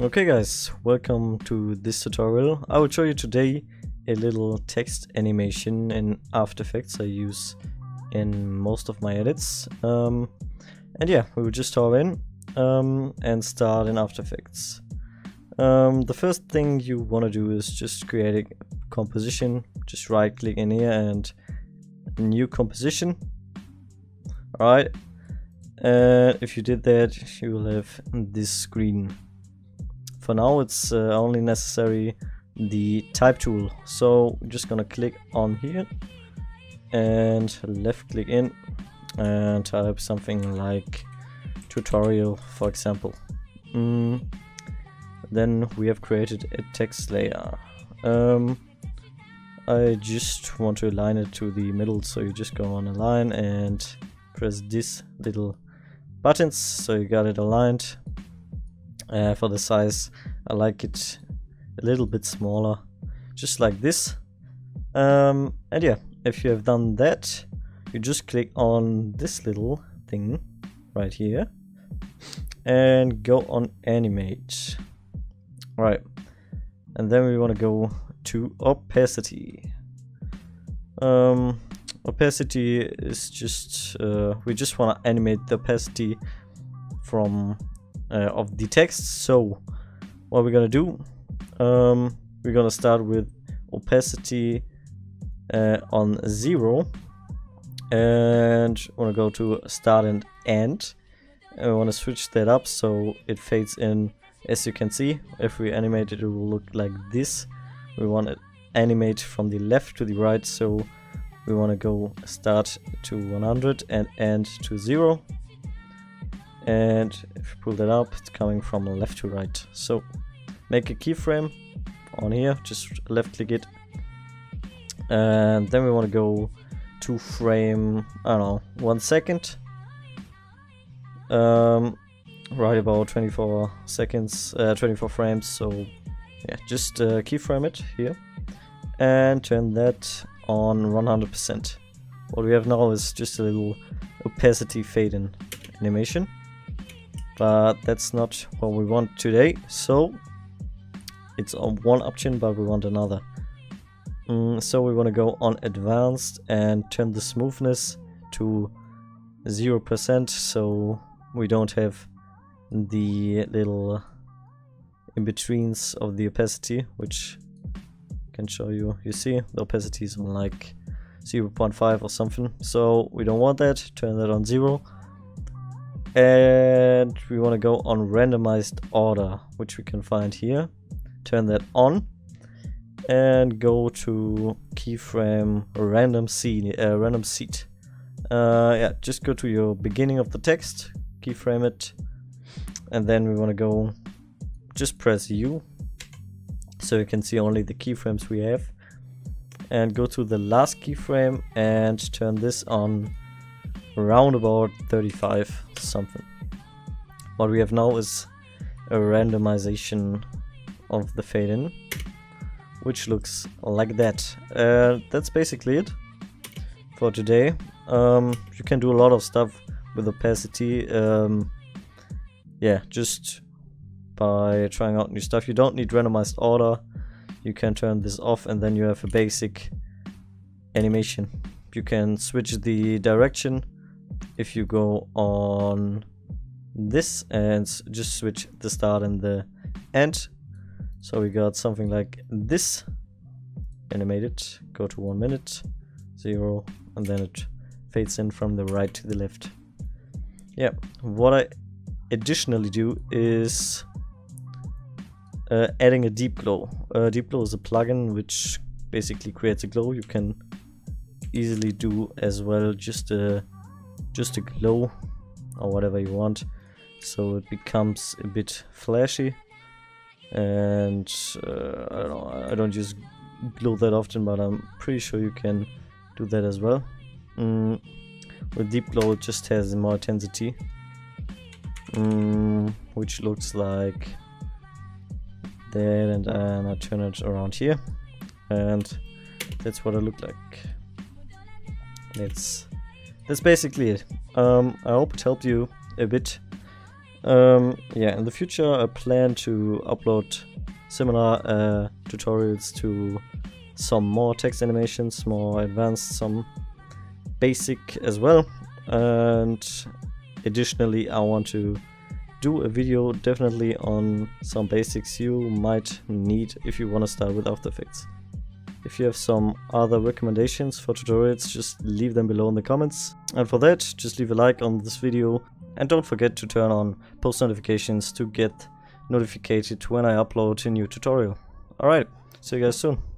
Okay guys, welcome to this tutorial. I will show you today a little text animation in After Effects I use in most of my edits. And yeah, we will just hop in and start in After Effects. The first thing you want to do is just create a composition. Just right click in here and new composition. Alright, and if you did that, you will have this screen. For now it's only necessary the type tool, so I'm just gonna click on here and left click in and type something like tutorial, for example. Then we have created a text layer. I just want to align it to the middle, so you just go on align and press these little buttons, so you got it aligned. For the size, I like it a little bit smaller, just like this. And yeah, if you have done that, you just click on this little thing right here and go on animate. Right, and then we want to go to opacity. Opacity is just we just want to animate the opacity from of the text. So what we're gonna do, we're gonna start with opacity on 0, and wanna go to start and end, and we wanna switch that up so it fades in. As you can see, if we animate it, it will look like this. We want to animate from the left to the right, so we wanna go start to 100 and end to 0. And if you pull that up, it's coming from left to right. So make a keyframe on here, just left click it, and then we want to go to frame, I don't know, 1 second, right about 24 seconds, 24 frames. So yeah, just keyframe it here and turn that on 100%. What we have now is just a little opacity fade in animation, but that's not what we want today, so it's on one option, but we want another. So we want to go on advanced and turn the smoothness to 0%, so we don't have the little in-betweens of the opacity, which I can show you. You see the opacity is on like 0.5 or something, so we don't want that. Turn that on 0. And we want to go on randomized order, which we can find here. Turn that on and go to keyframe random seed. Yeah, just go to your beginning of the text, keyframe it, and then we want to go, just press U so you can see only the keyframes we have, and go to the last keyframe and turn this on round about 35 something. What we have now is a randomization of the fade in, which looks like that. That's basically it for today. You can do a lot of stuff with opacity, yeah, just by trying out new stuff. You don't need randomized order. You can turn this off and then you have a basic animation. You can switch the direction if you go on this and just switch the start and the end, so we got something like this. Animate it, go to 1 minute, 0, and then it fades in from the right to the left. Yeah, what I additionally do is adding a deep glow. Deep glow is a plugin which basically creates a glow. You can easily do as well just a glow or whatever you want, so it becomes a bit flashy. And I don't use glow that often, but I'm pretty sure you can do that as well. With deep glow it just has more intensity, which looks like that, and I turn it around here, and that's what it looked like. That's basically it. I hope it helped you a bit. Yeah, in the future I plan to upload similar tutorials to some more text animations, more advanced, some basic as well. And additionally I want to do a video definitely on some basics you might need if you want to start with After Effects. If you have some other recommendations for tutorials, just leave them below in the comments. And for that, just leave a like on this video and don't forget to turn on post notifications to get notified when I upload a new tutorial. Alright, see you guys soon.